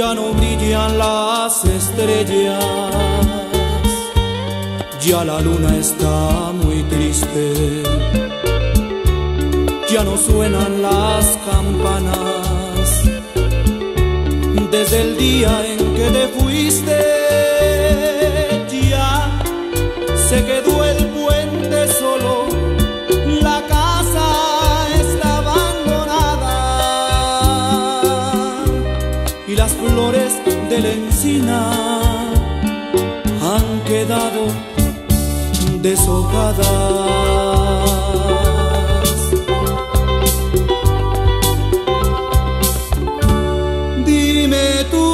Ya no brillan las estrellas, ya la luna está muy triste, ya no suenan las campanas, desde el día en que te fuiste, ya se quedó el puente solo, la casa está abandonada y las flores de la encina han quedado deshojadas. Dime tú,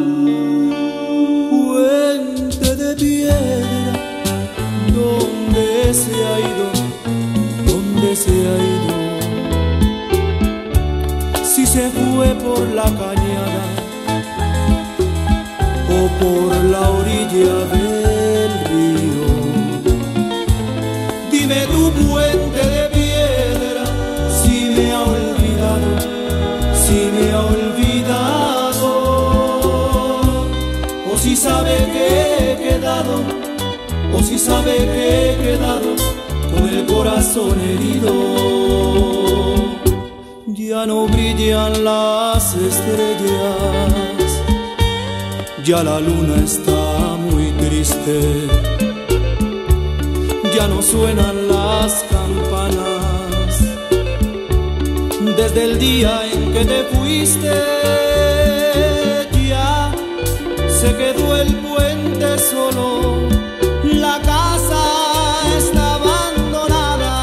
puente de piedra, ¿dónde se ha ido? ¿Dónde se ha ido? Si se fue por la cañada o por la orilla de de tu puente de piedra, si me ha olvidado, si me ha olvidado, o si sabe que he quedado, o si sabe que he quedado con el corazón herido. Ya no brillan las estrellas, ya la luna está muy triste, ya no suenan las campanas, desde el día en que te fuiste, ya se quedó el puente solo, la casa está abandonada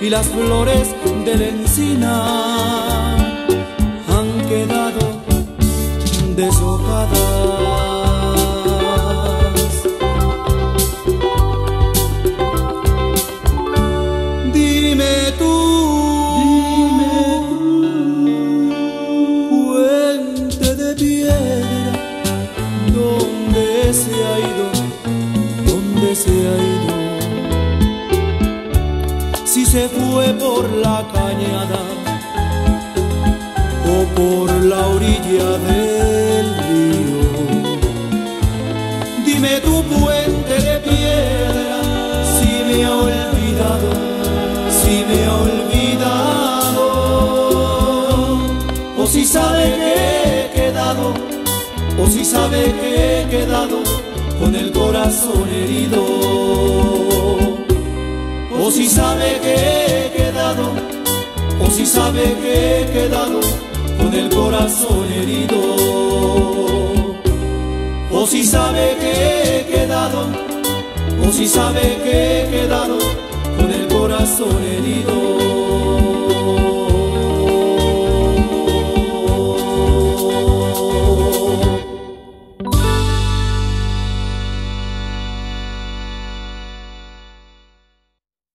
y las flores de la encina han quedado deshojadas. ¿Dónde se ha ido? ¿Dónde se ha ido? Si se fue por la cañada o por la orilla del río. Dime tu puente de piedra, si me ha olvidado, si me ha olvidado, o si sabe que he quedado, o si sabe que he quedado con el corazón herido, o si sabe que he quedado, o si sabe que he quedado con el corazón herido, o si sabe que he quedado, o si sabe que he quedado con el corazón herido.